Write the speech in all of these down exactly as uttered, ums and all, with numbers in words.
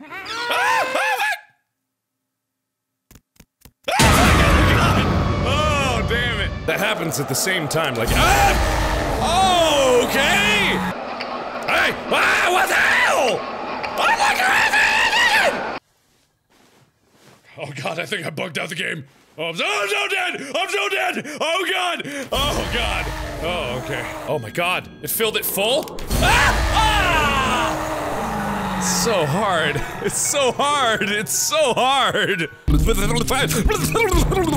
Ah! Oh, my... ah, oh, damn it. That happens at the same time, like... Ah! Okay! Hey! Ah, what the hell? I'm like a... Oh, God, I think I bugged out the game. Oh, I'm so, I'm so dead! I'm so dead! Oh, God! Oh, God! Oh, okay. Oh, my God. It filled it full? Ah! So hard. It's so hard. It's so hard.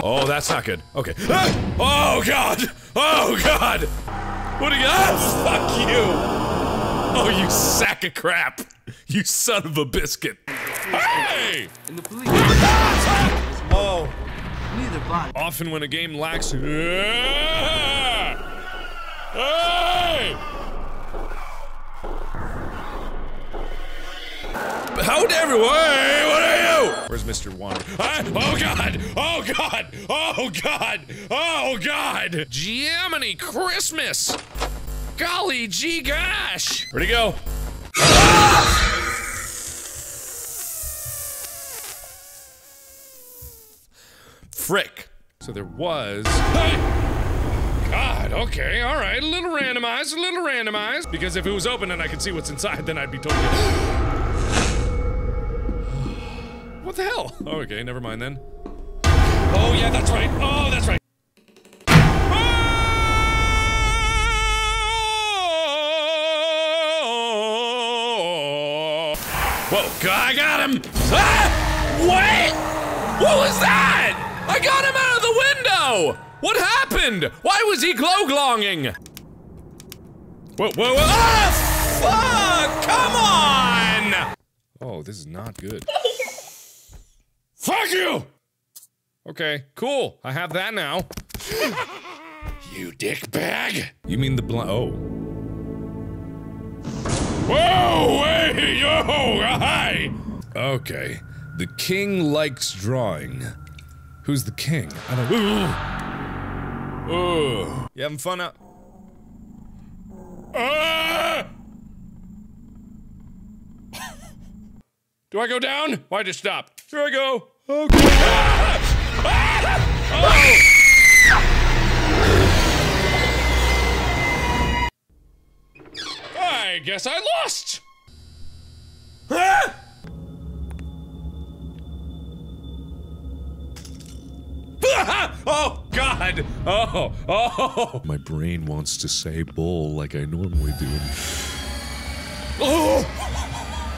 Oh, that's not good. Okay. Ah! Oh, God. Oh, God. What do you got? Ah, fuck you. Oh, you sack of crap. You son of a biscuit. Hey! And the police. Oh. Neither bot. Often when a game lacks. Hey! How dare you? Hey, what are you? Where's Mister One? I, oh God! Oh God! Oh God! Oh God! Jiminy Christmas! Golly gee gosh! Where'd he go? Ah! Frick! So there was. Hey! God, okay, alright, a little randomized, a little randomized. Because if it was open and I could see what's inside, then I'd be totally. What the hell? Oh, okay, never mind then. Oh yeah, that's right. Oh, that's right. Oh! Whoa, God, I got him! Ah! Wait! What was that? I got him out of the window! What happened? Why was he glow-glonging? Whoa, whoa, whoa! Ah, fuck! Come on! Oh, this is not good. Fuck you! Okay, cool. I have that now. You dick bag! You mean the blind? Oh. Whoa! Hey! Yo! Hi! Okay. The king likes drawing. Who's the king? I don't. Ooh. Ooh. You having fun out? Ah! Do I go down? Why just stop? Here I go. Okay. Ah! Ah! Oh. I guess I lost. Ah! Ah! Oh God! Oh, oh! My brain wants to say bull like I normally do. Oh!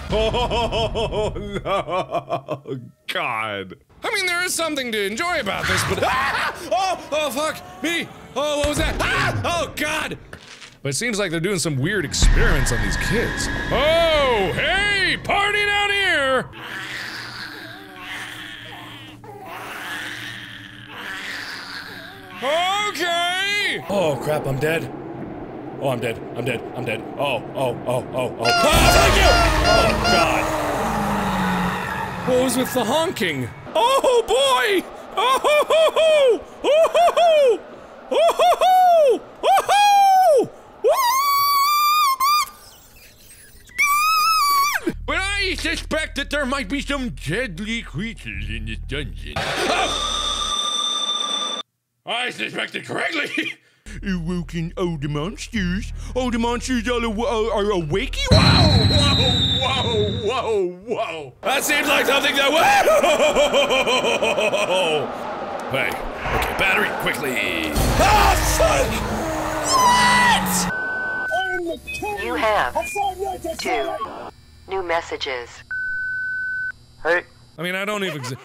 Oh no, God. I mean, there is something to enjoy about this, but ah! Oh, oh, fuck me. Oh, what was that? Ah! Oh, God. But it seems like they're doing some weird experiments on these kids. Oh, hey, party down here. Okay. Oh, crap, I'm dead. Oh, I'm dead. I'm dead. I'm dead. Oh, oh, oh, oh, oh. Ah, thank you! Oh, God. What was with the honking? Oh, boy! Oh, ho, ho, ho! Oh, ho, ho! Oh, ho, ho! Oh, ho! Oh, but I suspect that there might be some deadly creatures in this dungeon. Oh. I suspected correctly! Awoken all the monsters. All the monsters are, aw are awake. Whoa, whoa, whoa, whoa, whoa. That seems like something that whoa. Hey, okay, battery, quickly. Ah, fuck! What? You have two new messages. Hey. I mean, I don't even exist.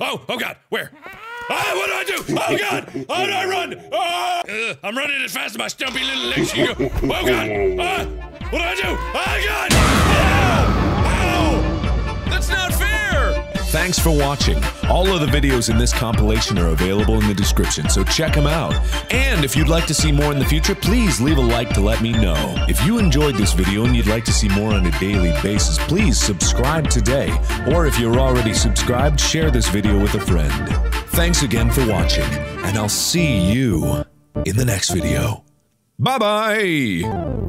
Oh, oh God, where? Ah, what do I do? Oh, God! How do I run? Ah! Uh, I'm running as fast as my stumpy little legs can go. Oh, God! Ah! What do I do? Oh, God! Ow! Ow! That's not fair! Thanks for watching. All of the videos in this compilation are available in the description, so check them out. And if you'd like to see more in the future, please leave a like to let me know. If you enjoyed this video and you'd like to see more on a daily basis, please subscribe today. Or if you're already subscribed, share this video with a friend. Thanks again for watching, and I'll see you in the next video. Bye-bye!